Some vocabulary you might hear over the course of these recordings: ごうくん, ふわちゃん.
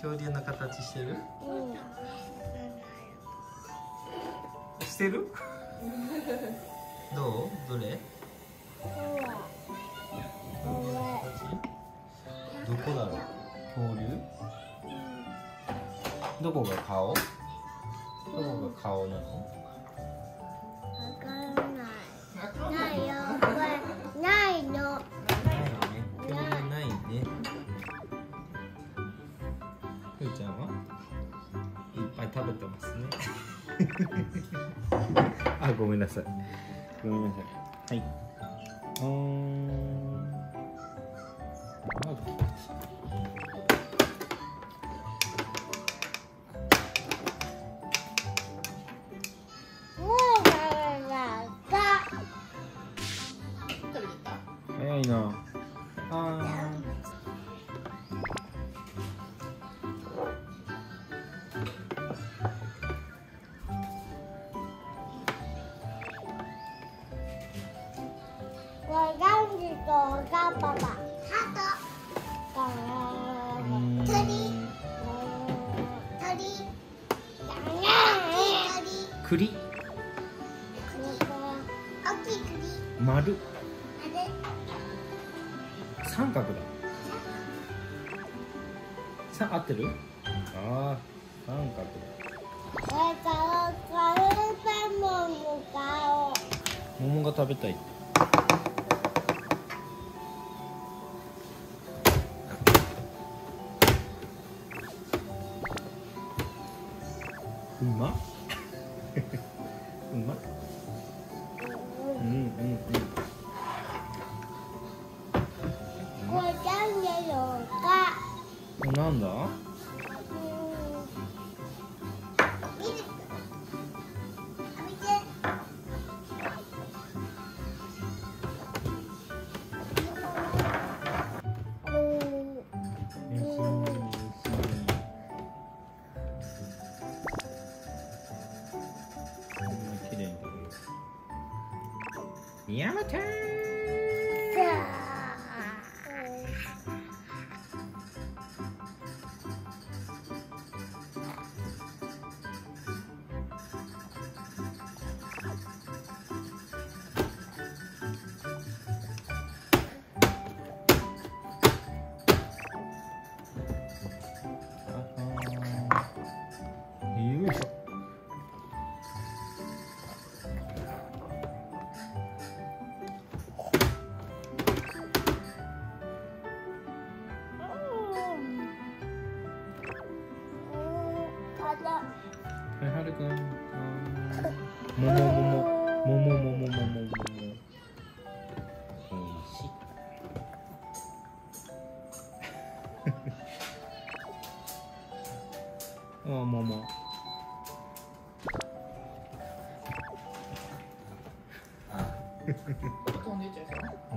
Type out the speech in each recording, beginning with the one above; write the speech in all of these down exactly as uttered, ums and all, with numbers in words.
恐竜の形してる？うん、してる？どう？どれ？どこだろう？恐竜？どこが顔？どこが顔なの？わからない。ないよ。これないの。ないね。ふーちゃんはいっぱい食べてますね。あ、ごめんなさい。ごめんなさい。はい。うん。いいなあ。わがんじとがパパ。ハート。鳥。鳥。栗。大きい栗。丸。三角だ。さ、合ってる？ああ、三角だ。桃が食べたい。うまっ。うまっ。うんうんうん。なんだ？宮本ももも飛んでっちゃいそ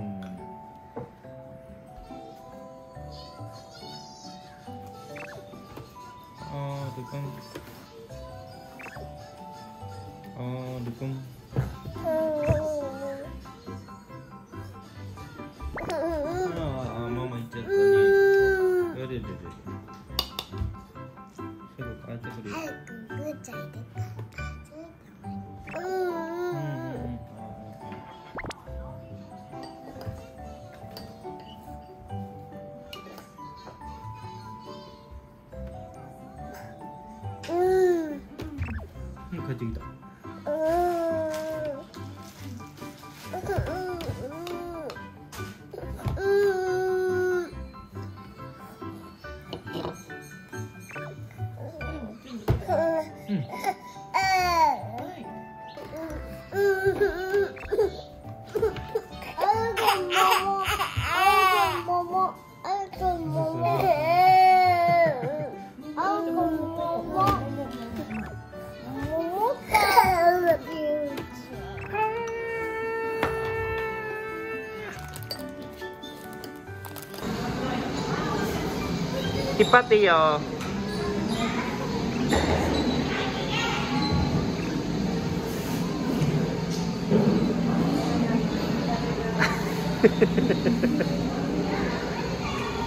うな。あールコン、あールコン、あーママ行っちゃったね。あれれれれ早くグーちゃん入れてください。うん、帰ってきた。引っ張っていいよ。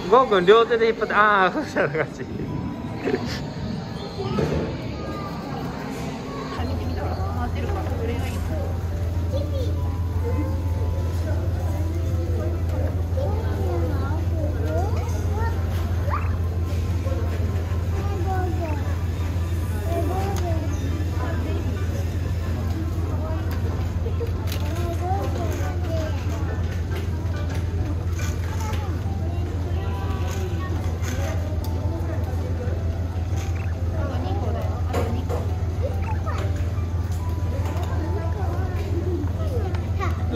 ゴーくん両手で引っ張って、ああふうしたら勝ち。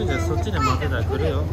じゃあそっちで待ってたら来るよ。